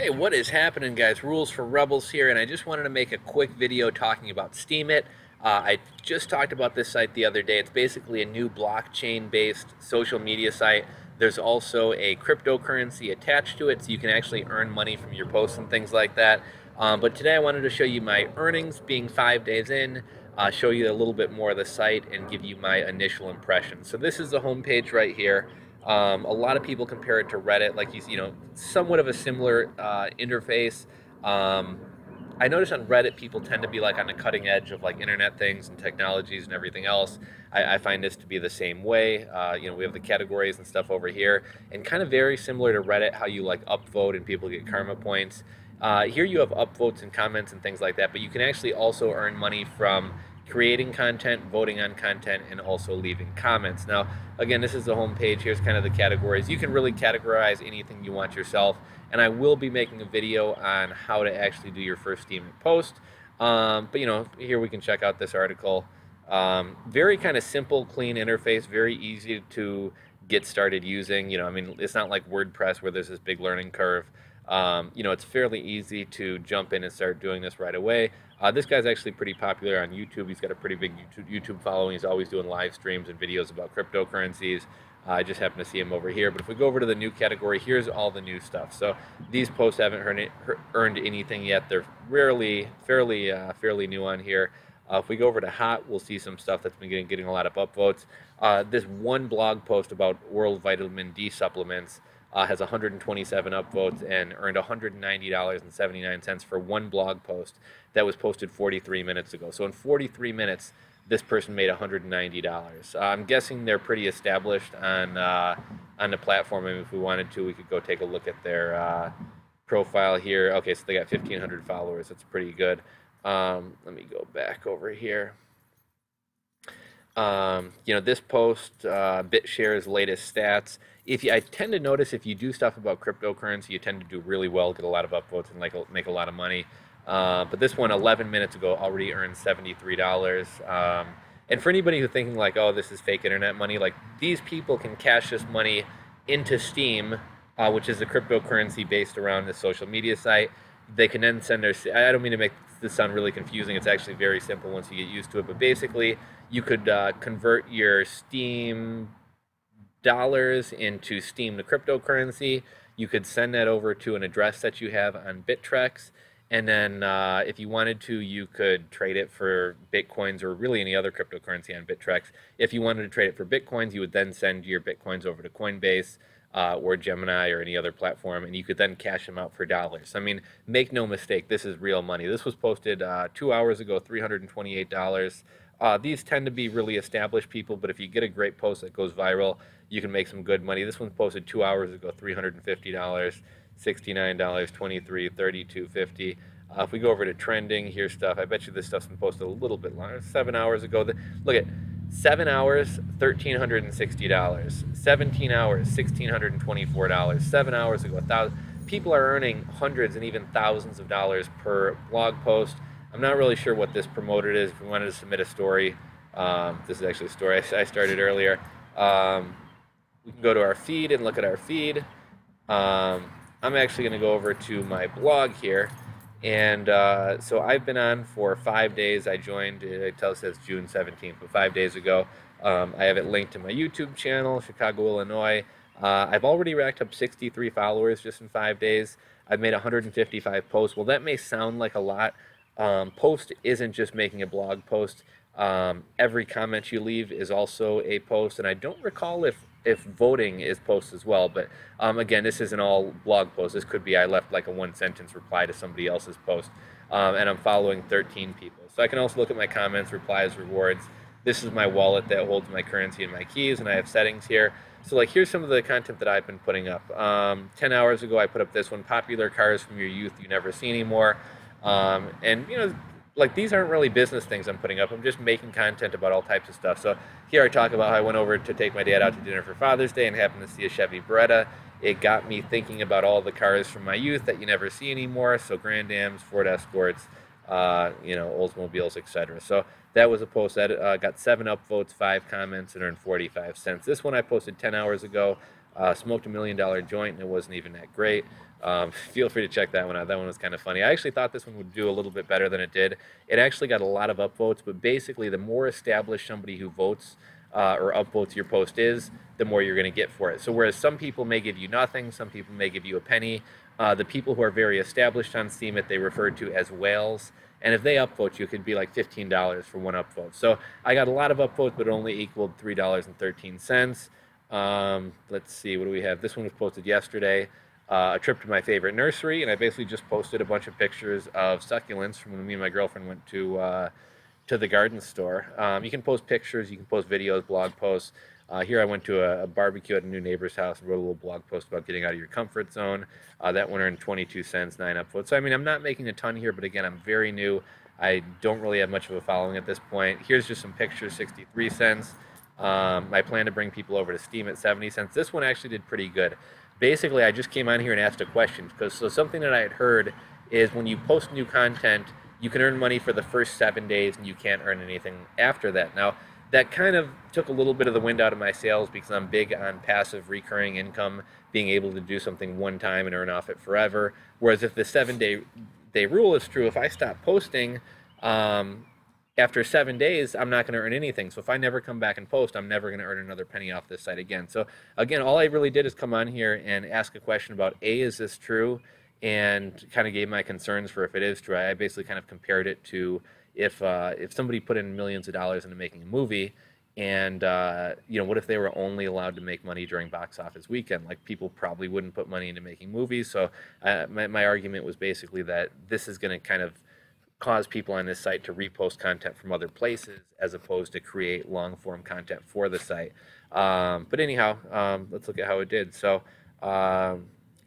Hey, what is happening, guys? Rules for Rebels here, and I just wanted to make a quick video talking about Steemit. I just talked about this site the other day. It's basically a new blockchain-based social media site. There's also a cryptocurrency attached to it, so you can actually earn money from your posts and things like that. But today I wanted to show you my earnings being 5 days in, show you a little bit more of the site, and give you my initial impression. So this is the homepage right here. A lot of people compare it to Reddit, like you know, somewhat of a similar interface. I noticed on Reddit people tend to be like on the cutting edge of like internet things and technologies and everything else. I find this to be the same way. You know, we have the categories and stuff over here, and kind of very similar to Reddit, how you like upvote and people get karma points. Here you have upvotes and comments and things like that, but you can actually also earn money from creating content, voting on content, and also leaving comments. Now, again, this is the home page. Here's kind of the categories. You can really categorize anything you want yourself, and I will be making a video on how to actually do your first Steemit post. But, you know, here we can check out this article. Very kind of simple, clean interface, very easy to get started using. You know, I mean, it's not like WordPress where there's this big learning curve. You know, it's fairly easy to jump in and start doing this right away. This guy's actually pretty popular on YouTube. He's got a pretty big YouTube following. He's always doing live streams and videos about cryptocurrencies. I just happen to see him over here. But if we go over to the new category, here's all the new stuff. So these posts haven't earned anything yet. They're fairly new on here. If we go over to hot, we'll see some stuff that's been getting a lot of upvotes. This one blog post about oral vitamin D supplements has 127 upvotes and earned $190.79 for one blog post that was posted 43 minutes ago. So in 43 minutes, this person made $190. I'm guessing they're pretty established on the platform. I mean, if we wanted to, we could go take a look at their profile here. Okay, so they got 1,500 followers. That's pretty good. Let me go back over here. You know, this post, BitShares latest stats. I tend to notice if you do stuff about cryptocurrency, you tend to do really well, get a lot of upvotes, and like make a lot of money. But this one, 11 minutes ago, already earned $73. And for anybody who's thinking like, oh, this is fake internet money, like these people can cash this money into Steem, which is the cryptocurrency based around this social media site. They can then send their, I don't mean to make this sound really confusing, it's actually very simple once you get used to it, but basically you could convert your Steem dollars into Steem, the cryptocurrency. You could send that over to an address that you have on Bittrex, and then if you wanted to, you could trade it for Bitcoins or really any other cryptocurrency on Bittrex. If you wanted to trade it for Bitcoins, you would then send your Bitcoins over to Coinbase, or Gemini or any other platform, and you could then cash them out for dollars. I mean, make no mistake, this is real money. This was posted 2 hours ago, $328. These tend to be really established people, but if you get a great post that goes viral, you can make some good money. This one's posted 2 hours ago, $350, $69, $23, $32, $50. If we go over to trending, here's stuff. I bet you this stuff's been posted a little bit longer, 7 hours ago. Look at 7 hours, $1,360, 17 hours, $1,624, 7 hours ago, 1,000. People are earning hundreds and even thousands of dollars per blog post. I'm not really sure what this promoted is. If we wanted to submit a story, this is actually a story I started earlier. We can go to our feed and look at our feed. I'm actually going to go over to my blog here. And so I've been on for 5 days. I joined, it tells us June 17th, but 5 days ago. I have it linked to my YouTube channel, Chicago, Illinois. I've already racked up 63 followers just in 5 days. I've made 155 posts. Well, that may sound like a lot. Post isn't just making a blog post. Every comment you leave is also a post, and I don't recall if voting is posts as well, but again, this isn't all blog posts. This could be I left like a one-sentence reply to somebody else's post, and I'm following 13 people. So I can also look at my comments, replies, rewards. This is my wallet that holds my currency and my keys, and I have settings here. So like here's some of the content that I've been putting up. 10 hours ago, I put up this one, popular cars from your youth you never see anymore. And you know, like these aren't really business things I'm putting up. I'm just making content about all types of stuff. So here I talk about how I went over to take my dad out to dinner for Father's Day and happened to see a Chevy Beretta. It got me thinking about all the cars from my youth that you never see anymore. So Grand Ams, Ford Escorts, you know, Oldsmobiles, etc. So that was a post that got 7 upvotes, 5 comments, and earned 45 cents. This one I posted 10 hours ago. Smoked a $1 million joint and it wasn't even that great. Feel free to check that one out. That one was kind of funny. I actually thought this one would do a little bit better than it did. It actually got a lot of upvotes, but basically the more established somebody who votes or upvotes your post is, the more you're going to get for it. So whereas some people may give you nothing, some people may give you a penny, the people who are very established on Steemit, they referred to as whales. And if they upvote you, it could be like $15 for one upvote. So I got a lot of upvotes, but it only equaled $3.13. Let's see, what do we have? This one was posted yesterday, a trip to my favorite nursery, and I basically just posted a bunch of pictures of succulents from when me and my girlfriend went to the garden store. You can post pictures, you can post videos, blog posts. Here I went to a barbecue at a new neighbor's house and wrote a little blog post about getting out of your comfort zone. That one earned 22 cents, 9 upvotes. So I mean, I'm not making a ton here, but again, I'm very new. I don't really have much of a following at this point. Here's just some pictures, 63 cents. I plan to bring people over to Steem at 70 cents. This one actually did pretty good. Basically, I just came on here and asked a question, because something that I had heard is when you post new content, you can earn money for the first 7 days and you can't earn anything after that. Now, that kind of took a little bit of the wind out of my sails, because I'm big on passive recurring income, being able to do something one time and earn off it forever. Whereas if the 7-day rule is true, if I stop posting, after 7 days, I'm not going to earn anything. So if I never come back and post, I'm never going to earn another penny off this site again. So again, all I really did is come on here and ask a question about, A, is this true? And kind of gave my concerns for if it is true. I basically kind of compared it to if somebody put in millions of dollars into making a movie, and you know, what if they were only allowed to make money during box office weekend? Like, people probably wouldn't put money into making movies. So my argument was basically that this is going to kind of cause people on this site to repost content from other places as opposed to create long-form content for the site. But anyhow, let's look at how it did. So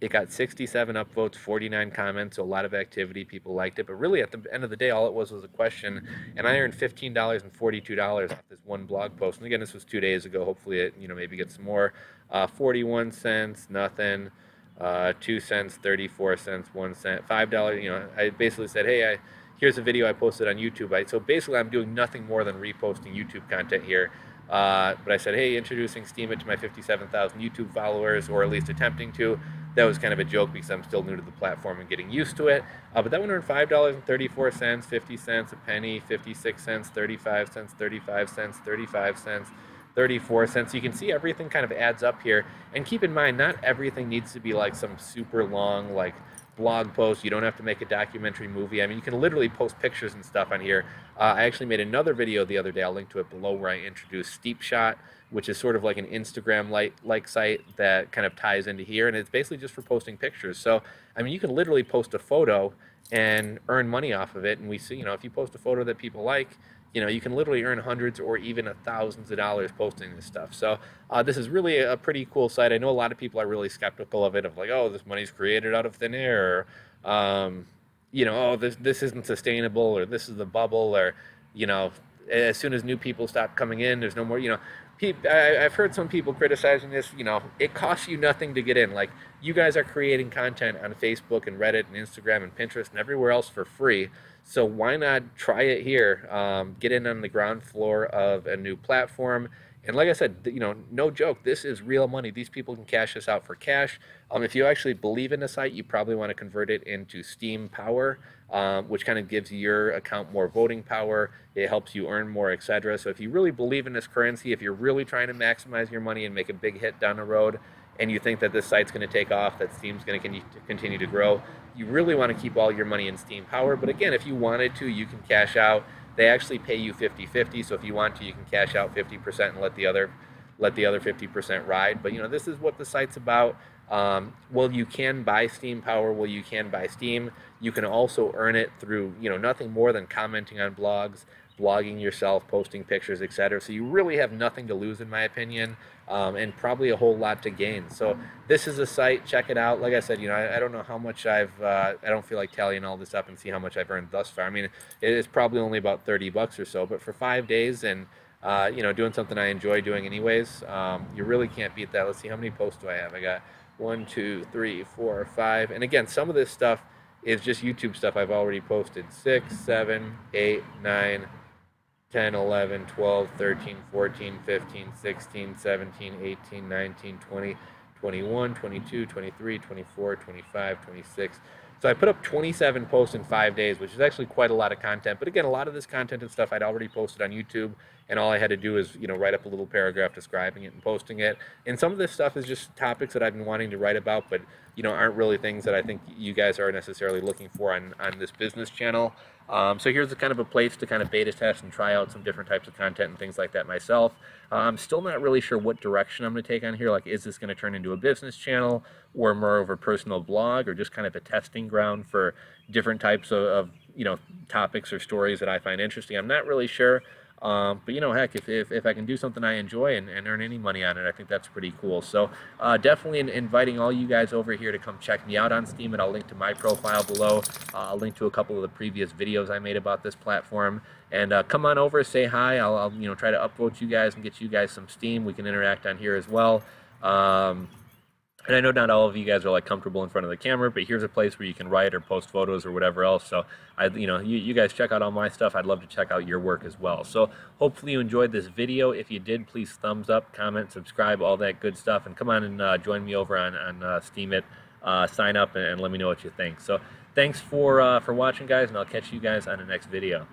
it got 67 upvotes, 49 comments, so a lot of activity. People liked it. But really, at the end of the day, all it was a question, and I earned $15.42 off this one blog post. And again, this was 2 days ago. Hopefully it, you know, maybe gets some more. 41 cents, nothing. 2 cents, 34 cents, 1 cent, $5. You know, I basically said, hey, here's a video I posted on YouTube. So basically, I'm doing nothing more than reposting YouTube content here. But I said, hey, introducing Steemit to my 57,000 YouTube followers, or at least attempting to. That was kind of a joke, because I'm still new to the platform and getting used to it. But that one earned $5.34, 50 cents, a penny, 56 cents, 35 cents, 35 cents, 35 cents, 34 cents. You can see everything kind of adds up here. And keep in mind, not everything needs to be like some super long, like, blog post. You don't have to make a documentary movie. I mean, you can literally post pictures and stuff on here. I actually made another video the other day, I'll link to it below, where I introduced Steepshot, which is sort of like an Instagram like site that kind of ties into here, and it's basically just for posting pictures. So I mean, you can literally post a photo and earn money off of it. And we see, you know, if you post a photo that people like, you know, you can literally earn hundreds or even thousands of dollars posting this stuff. So this is really a pretty cool site. I know a lot of people are really skeptical of it, of like, oh, this money's created out of thin air, or, you know, oh, this isn't sustainable, or this is the bubble, or, you know, as soon as new people stop coming in, there's no more, you know. I've heard some people criticizing this, you know, it costs you nothing to get in. Like, you guys are creating content on Facebook and Reddit and Instagram and Pinterest and everywhere else for free. So why not try it here? Get in on the ground floor of a new platform. And like I said, you know, no joke, this is real money. These people can cash this out for cash. If you actually believe in the site, you probably want to convert it into Steem Power, which kind of gives your account more voting power. It helps you earn more, etc. So if you really believe in this currency, if you're really trying to maximize your money and make a big hit down the road, and you think that this site's going to take off, that Steem's going to continue to grow, you really want to keep all your money in Steem Power. But again, if you wanted to, you can cash out. They actually pay you 50-50, so if you want to, you can cash out 50% and let the other 50% ride. But you know, this is what the site's about. Well, you can buy Steem Power. Well, you can buy Steem. You can also earn it through, you know, nothing more than commenting on blogs, blogging yourself, posting pictures, etc. So you really have nothing to lose, in my opinion, and probably a whole lot to gain. So this is a site. Check it out. Like I said, you know, I don't know how much I don't feel like tallying all this up and see how much I've earned thus far. I mean, it is probably only about 30 bucks or so, but for 5 days and, you know, doing something I enjoy doing anyways, you really can't beat that. Let's see, how many posts do I have? I got 1, 2, 3, 4, 5. And again, some of this stuff is just YouTube stuff I've already posted. 6, 7, 8, 9, 10, 11, 12, 13, 14, 15, 16, 17, 18, 19, 20, 21, 22, 23, 24, 25, 26. So I put up 27 posts in 5 days, which is actually quite a lot of content. But again, a lot of this content and stuff I'd already posted on YouTube, and all I had to do is, you know, write up a little paragraph describing it and posting it. And some of this stuff is just topics that I've been wanting to write about, but, you know, aren't really things that I think you guys are necessarily looking for on this business channel. So here's a place to beta test and try out some different types of content and things like that myself. I'm still not really sure what direction I'm going to take on here. Like, is this going to turn into a business channel or more of a personal blog, or just kind of a testing ground for different types of you know, topics or stories that I find interesting? I'm not really sure. But you know, heck, if I can do something I enjoy and earn any money on it, I think that's pretty cool. So definitely inviting all you guys over here to come check me out on Steem, and I'll link to my profile below. I'll link to a couple of the previous videos I made about this platform. And come on over, say hi. I'll you know, try to upvote you guys and get you guys some Steem. We can interact on here as well. And I know not all of you guys are like comfortable in front of the camera, but here's a place where you can write or post photos or whatever else. So you know, you guys check out all my stuff. I'd love to check out your work as well. So hopefully you enjoyed this video. If you did, please thumbs up, comment, subscribe, all that good stuff, and come on and join me over on Steemit. Sign up and let me know what you think. So thanks for watching, guys, and I'll catch you guys on the next video.